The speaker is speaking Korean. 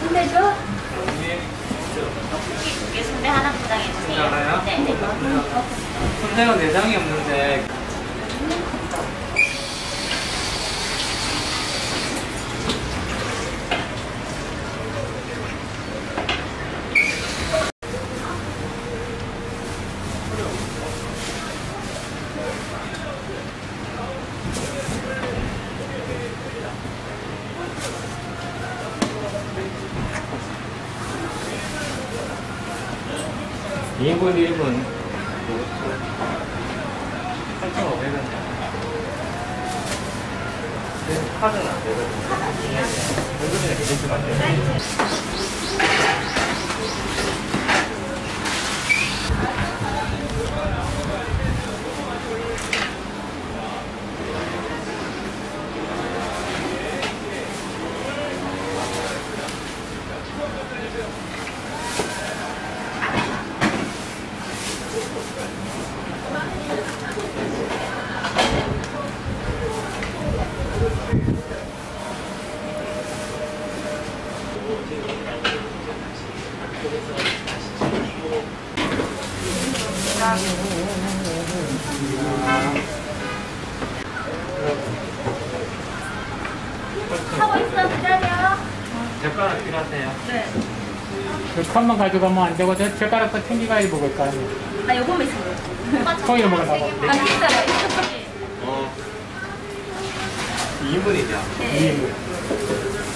순대죠? 떡볶이 순대 하나 포장해주세요. 순대가 내장이 없는데. 이분 일분 8,500원 카드는 안 되거든요. 얼굴에 계실 것 같아요. 하고 있어, 기다려. 젓가락 필요하세요? 네. 그 컵만 가져가면 안 되고 젓가락도 챙기가야 먹을까요? 아, 요거만 있어요. 통일로 먹으라고. 아, 있어요. 어. 2인분이죠? 네. 2인분.